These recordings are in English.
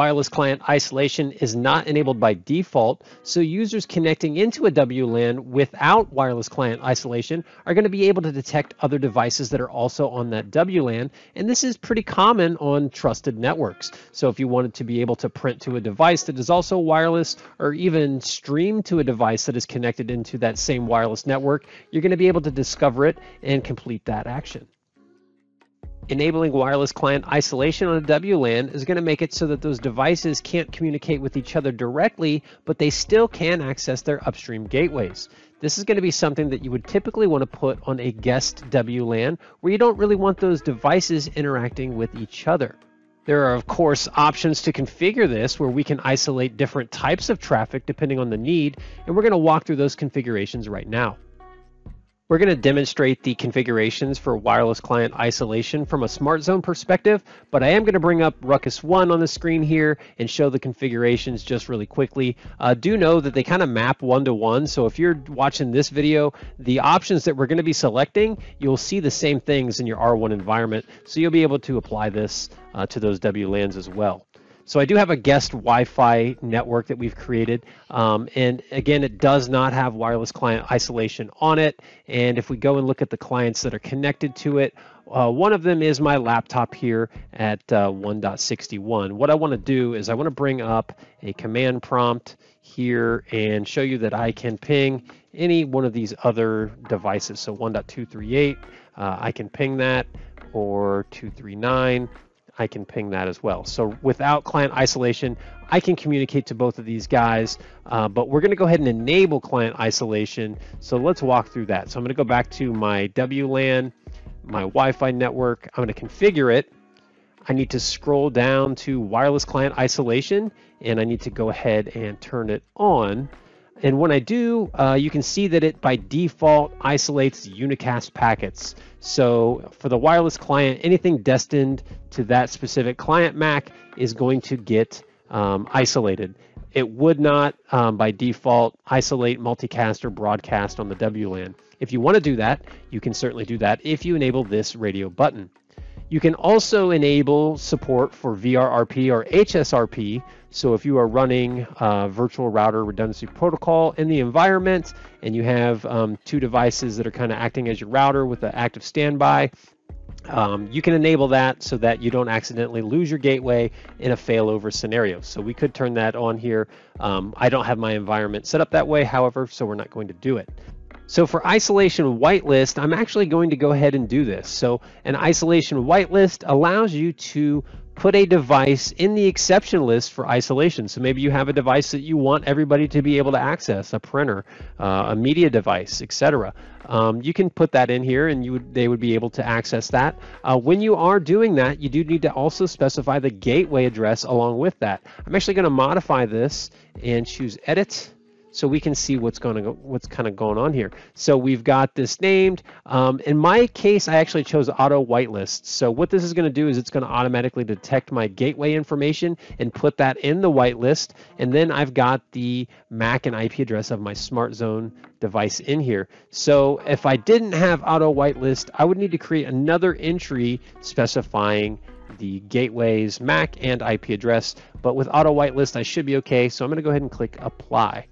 wireless client isolation is not enabled by default, so users connecting into a WLAN without wireless client isolation are going to be able to detect other devices that are also on that WLAN, and this is pretty common on trusted networks. So if you wanted to be able to print to a device that is also wireless, or even stream to a device that is connected into that same wireless network, you're going to be able to discover it and complete that action. Enabling wireless client isolation on a WLAN is going to make it so that those devices can't communicate with each other directly, but they still can access their upstream gateways. This is going to be something that you would typically want to put on a guest WLAN, where you don't really want those devices interacting with each other. There are, of course, options to configure this where we can isolate different types of traffic depending on the need, and we're going to walk through those configurations right now. We're going to demonstrate the configurations for wireless client isolation from a SmartZone perspective, but I am going to bring up Ruckus One on the screen here and show the configurations just really quickly. Do know that they kind of map one-to-one, so if you're watching this video, the options that we're going to be selecting, you'll see the same things in your R1 environment, so you'll be able to apply this to those WLANs as well. So I do have a guest Wi-Fi network that we've created, and again, it does not have wireless client isolation on it. And if we go and look at the clients that are connected to it, one of them is my laptop here at 1.61. What I want to do is I want to bring up a command prompt here and show you that I can ping any one of these other devices. So 1.238, I can ping that, or 239. I can ping that as well. So without client isolation, I can communicate to both of these guys, but we're going to go ahead and enable client isolation. So let's walk through that. So I'm going to go back to my WLAN, my Wi-Fi network. I'm going to configure it. I need to scroll down to wireless client isolation, and I need to go ahead and turn it on. And when I do, you can see that it by default isolates unicast packets. So for the wireless client, anything destined to that specific client MAC is going to get isolated. It would not, by default, isolate multicast or broadcast on the WLAN. If you want to do that, you can certainly do that if you enable this radio button. You can also enable support for VRRP or HSRP. So if you are running virtual router redundancy protocol in the environment and you have two devices that are kind of acting as your router with an active standby, you can enable that so that you don't accidentally lose your gateway in a failover scenario. So we could turn that on here. I don't have my environment set up that way, however, so we're not going to do it. So for isolation whitelist, I'm actually going to go ahead and do this. So an isolation whitelist allows you to put a device in the exception list for isolation. So maybe you have a device that you want everybody to be able to access, a printer, a media device, etc. You can put that in here and they would be able to access that. When you are doing that, you do need to also specify the gateway address along with that. I'm actually going to modify this and choose edit, so we can see what's kind of going on here. So we've got this named. In my case, I actually chose auto whitelist. So what this is going to do is it's going to automatically detect my gateway information and put that in the whitelist. And then I've got the MAC and IP address of my SmartZone device in here. So if I didn't have auto whitelist, I would need to create another entry specifying the gateway's MAC and IP address. But with auto whitelist, I should be okay. So I'm going to go ahead and click apply.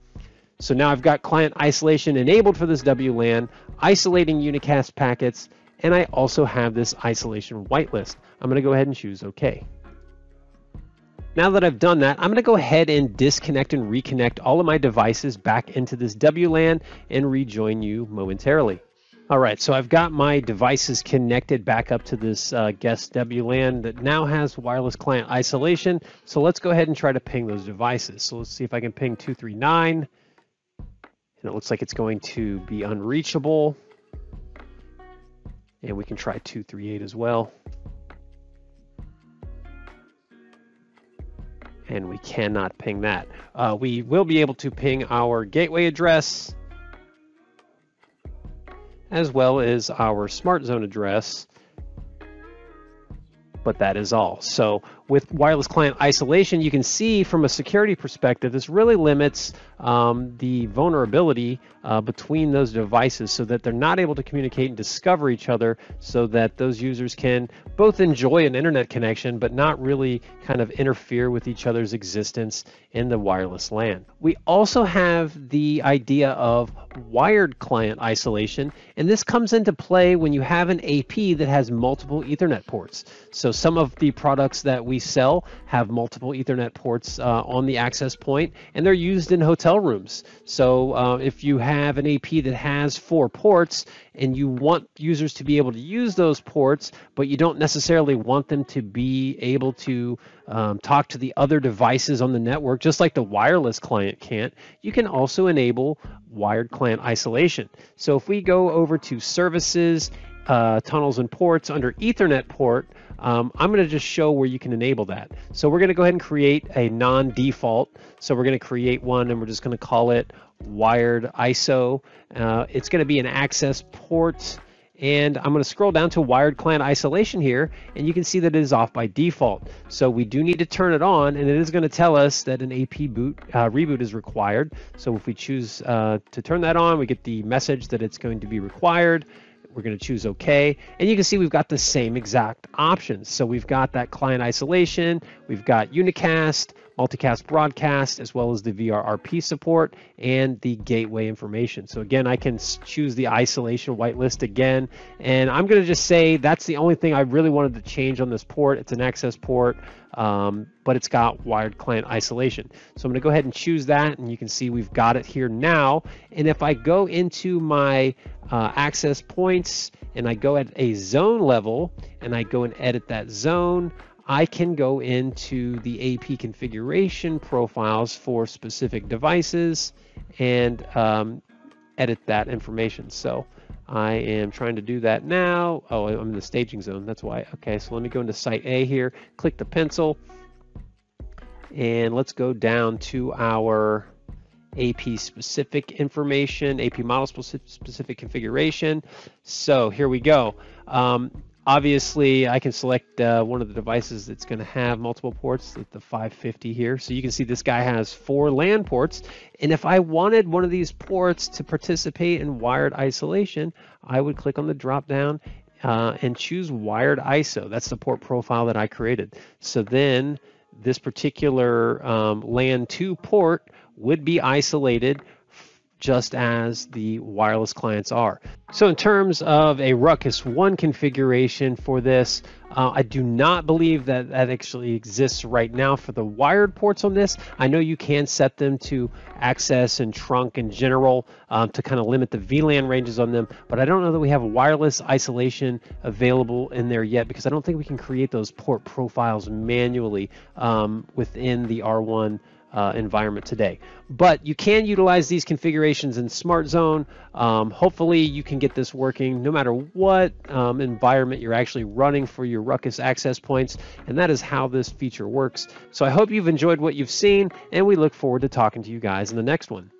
So now I've got client isolation enabled for this WLAN, isolating unicast packets, and I also have this isolation whitelist. I'm going to go ahead and choose OK. Now that I've done that, I'm going to go ahead and disconnect and reconnect all of my devices back into this WLAN and rejoin you momentarily. All right, so I've got my devices connected back up to this guest WLAN that now has wireless client isolation. So let's go ahead and try to ping those devices. So let's see if I can ping 239. And it looks like it's going to be unreachable. And we can try 238 as well. And we cannot ping that. We will be able to ping our gateway address as well as our SmartZone address. but that is all. So with wireless client isolation, you can see from a security perspective, this really limits the vulnerability between those devices so that they're not able to communicate and discover each other, so that those users can both enjoy an internet connection, but not really kind of interfere with each other's existence in the wireless LAN. We also have the idea of wired client isolation, and this comes into play when you have an AP that has multiple Ethernet ports. So some of the products that we sell have multiple Ethernet ports on the access point, and they're used in hotel rooms. So if you have an AP that has 4 ports and you want users to be able to use those ports, but you don't necessarily want them to be able to talk to the other devices on the network, just like the wireless client can't, you can also enable wired client isolation. So if we go over to services, tunnels and ports under Ethernet port, I'm going to just show where you can enable that. So we're going to go ahead and create a non-default. So we're going to create one, and we're just going to call it wired ISO. It's going to be an access port, and I'm going to scroll down to wired client isolation here, and you can see that it is off by default. So we do need to turn it on, and it is going to tell us that an AP boot reboot is required. So if we choose to turn that on, we get the message that it's going to be required. We're going to choose OK, and you can see we've got the same exact options. So we've got that client isolation, we've got unicast, multicast, broadcast, as well as the VRRP support and the gateway information. So again, I can choose the isolation whitelist again, and I'm going to just say that's the only thing I really wanted to change on this port. It's an access port, but it's got wired client isolation. So I'm going to go ahead and choose that, and you can see we've got it here now. And if I go into my access points and I go at a zone level and I go and edit that zone, I can go into the AP configuration profiles for specific devices and edit that information. So I am trying to do that now. Oh, I'm in the staging zone, that's why. Okay, so let me go into site A here, click the pencil, and let's go down to our AP specific information, AP model specific configuration. So here we go. Obviously, I can select one of the devices that's going to have multiple ports, like the 550 here. So you can see this guy has 4 LAN ports. And if I wanted one of these ports to participate in wired isolation, I would click on the drop down and choose wired ISO. That's the port profile that I created. So then this particular LAN 2 port would be isolated just as the wireless clients are. So in terms of a Ruckus One configuration for this, I do not believe that that actually exists right now for the wired ports on this. I know you can set them to access and trunk in general to kind of limit the VLAN ranges on them, but I don't know that we have wireless isolation available in there yet, because I don't think we can create those port profiles manually within the R1 environment today. But you can utilize these configurations in SmartZone. Hopefully you can get this working no matter what environment you're actually running for your Ruckus access points, and that is how this feature works. So I hope you've enjoyed what you've seen, and we look forward to talking to you guys in the next one.